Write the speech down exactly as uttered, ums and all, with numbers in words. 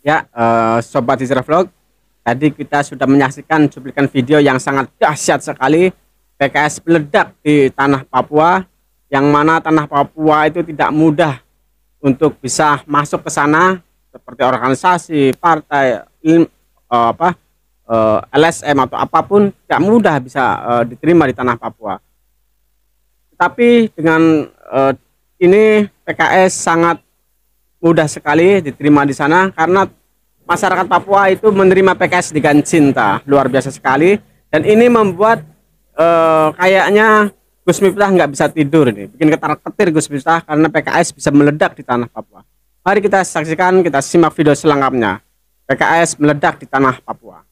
Ya, uh, sobat Sera Vlog, tadi kita sudah menyaksikan cuplikan video yang sangat dahsyat sekali. P K S meledak di tanah Papua, yang mana tanah Papua itu tidak mudah untuk bisa masuk ke sana, seperti organisasi, partai, il, uh, apa, uh, L S M atau apapun, tidak mudah bisa uh, diterima di tanah Papua. Tetapi dengan uh, ini P K S sangat mudah sekali diterima di sana, karena masyarakat Papua itu menerima P K S dengan cinta luar biasa sekali. Dan ini membuat eh, kayaknya Gus Miftah nggak bisa tidur nih, bikin ketar-ketir Gus Miftah karena P K S bisa meledak di tanah Papua. Mari kita saksikan, kita simak video selengkapnya. P K S meledak di tanah Papua.